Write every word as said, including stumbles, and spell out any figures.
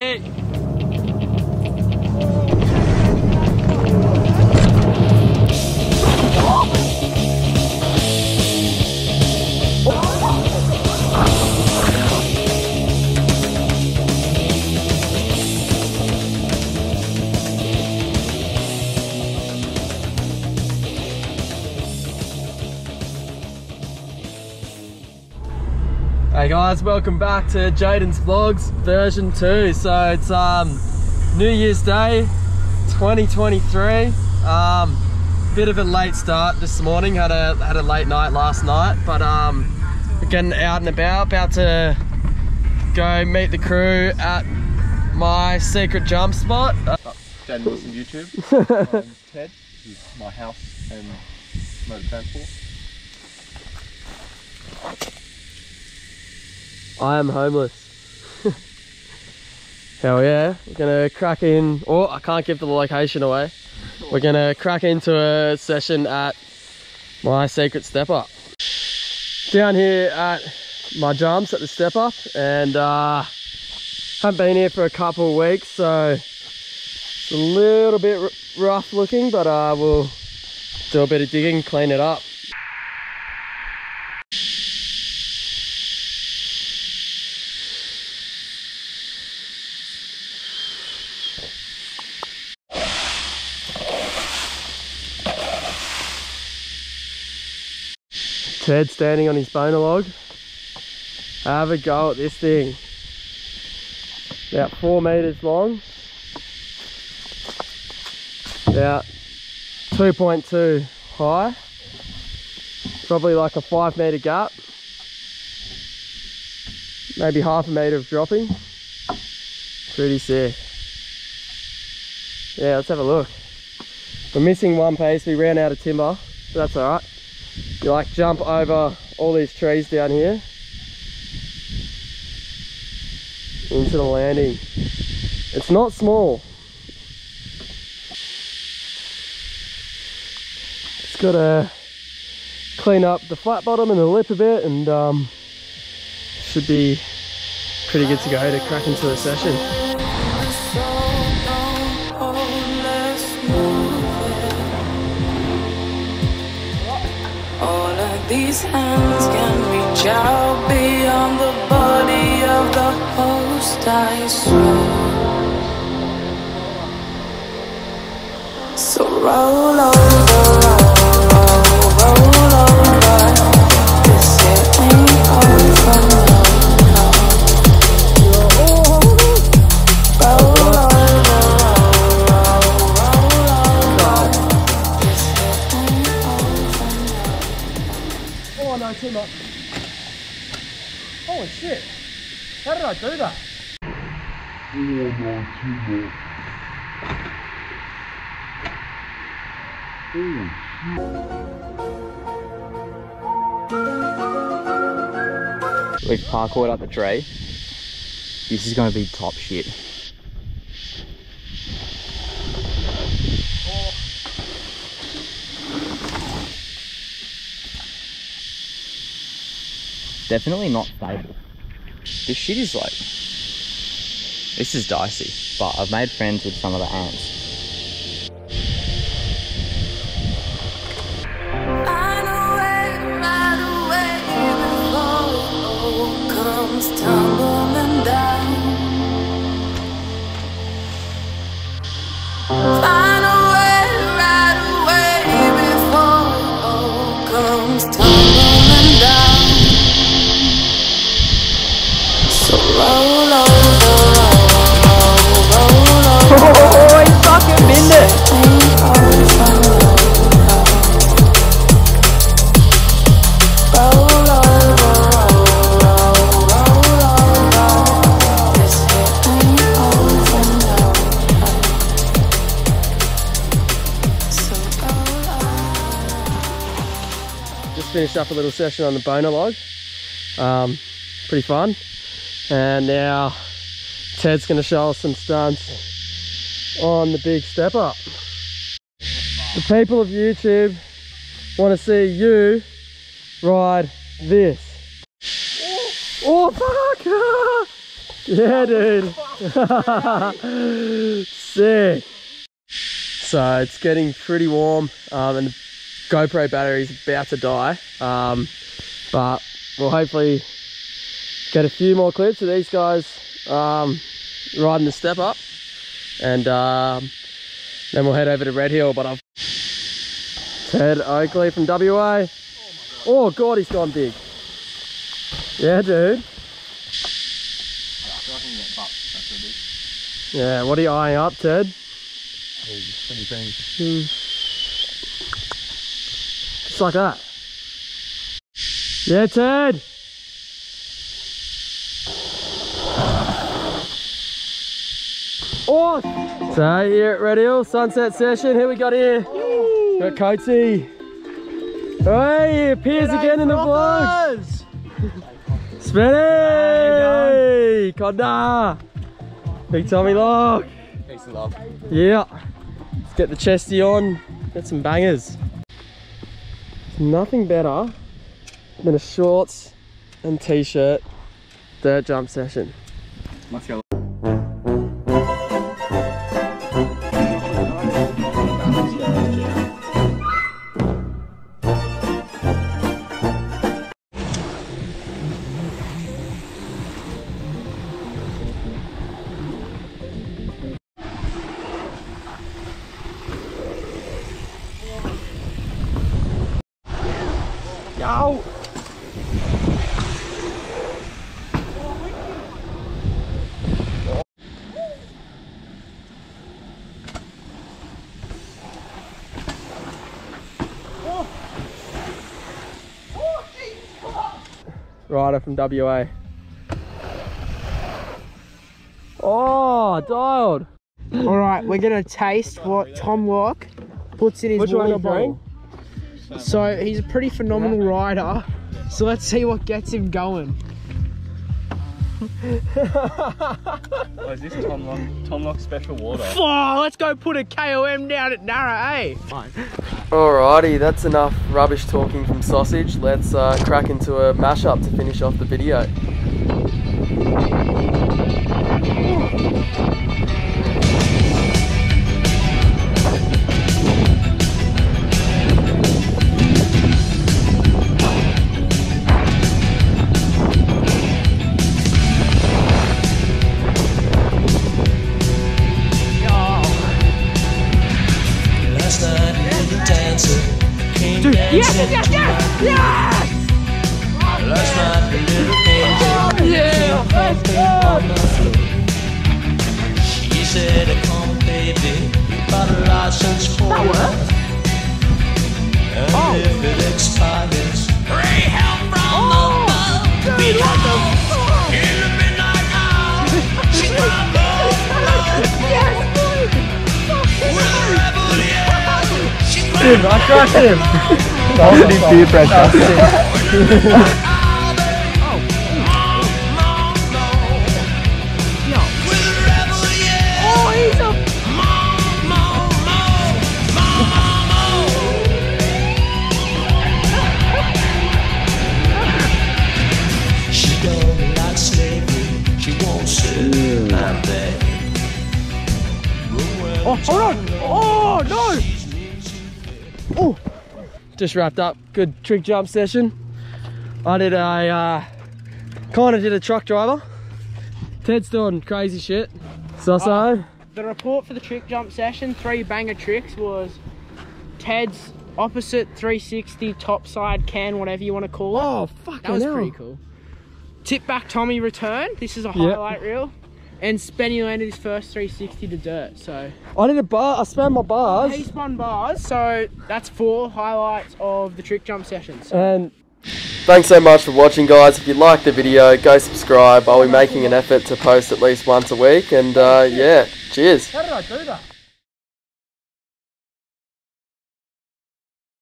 Hey. Hey guys, welcome back to Jaden's Vlogs version two. So it's um, New Year's Day twenty twenty-three. Um, bit of a late start this morning, had a had a late night last night, but um, getting out and about, about to go meet the crew at my secret jump spot. Jaden Wilson YouTube, my name's Ted, this is my house and motor transport. I am homeless. Hell yeah, we're gonna crack in, oh I can't give the location away. We're gonna crack into a session at my secret step up. Down here at my jumps at the step up, and uh, haven't been here for a couple of weeks, so it's a little bit rough looking, but uh, we'll do a bit of digging, clean it up. Ted standing on his boner log. Have a go at this thing. About four meters long. About two point two high. Probably like a five meter gap. Maybe half a meter of dropping. Pretty sick. Yeah, let's have a look. We're missing one piece. We ran out of timber, but that's all right. You like jump over all these trees down here into the landing. It's not small. It's got to clean up the flat bottom and the lip a bit, and um, should be pretty good to go to crack into a session. These hands can reach out beyond the body of the host I swear. So roll over, roll, roll, roll over. This it ain't hard for no, roll over, roll, roll, roll, roll, roll. Oh no, too much. Holy shit. How did I do that? Oh no, too much. Oh shit. We've parkoured up the tree. This is going to be top shit. Definitely not stable. This shit is like, this is dicey, but I've made friends with some of the ants. Finished up a little session on the boner log, um, pretty fun, and now Ted's going to show us some stunts on the big step up. The people of YouTube want to see you ride this. Oh fuck! Yeah dude! Sick. So it's getting pretty warm, um, and the GoPro battery is about to die, um, but we'll hopefully get a few more clips of these guys um, riding the step up, and um, then we'll head over to Red Hill. But I've Ted Oakley from W A. Oh, God, he's gone big. Yeah, dude. Yeah, what are you eyeing up, Ted? Spinny things. Mm. Just like that. Yeah, Ted! Oh! So here at Red Hill, sunset session. Who we got here? Woo. Got Coatsy. Hey, appears G'day again in brothers. The vlogs. Spinny! Conda! Big Tommy Locke. Thanks a lot. Yeah. Let's get the chesty on. Get some bangers. There's nothing better than a shorts and t-shirt dirt jump session. Let's go. Ow! Rider from W A. Oh, dialed! Alright, we're gonna taste what Tom Locke puts in his Which water bottle. So he's a pretty phenomenal rider, so let's see what gets him going. Oh, is this Tom Locke, Tom Locke special water? Oh, let's go put a K O M down at Nara, eh? Fine. Alrighty, that's enough rubbish talking from Sausage. Let's uh, crack into a mashup to finish off the video. Yes, yes, yes, yes! Last night, the little angel. Oh, yeah, let's go! She said, come, baby, got a license for that works. And oh. If it expires, pray help from above. We got the in the midnight hour. She's my boy. We're the rebel, yeah. She's my boy. Dude, I crushed him. That was deep deep breath. Oh, he's a... She don't like slavery. She won't sit out there. Oh, hold on. Oh, no. Oh. Just wrapped up, good trick jump session. I did a, uh, kind of did a truck driver. Ted's doing crazy shit. Soso. Uh, the report for the trick jump session, three banger tricks, was Ted's opposite three sixty topside can, whatever you want to call it. Oh, fucking That was hell. Pretty cool. Tip back Tommy return, this is a highlight yep. reel. And Spenny landed his first three sixty to dirt, so... I did a bar, I spun my bars. He spun bars, so that's four highlights of the trick jump sessions. And thanks so much for watching, guys. If you liked the video, go subscribe. I'll be making an effort to post at least once a week, and uh, yeah, cheers. How did I do that?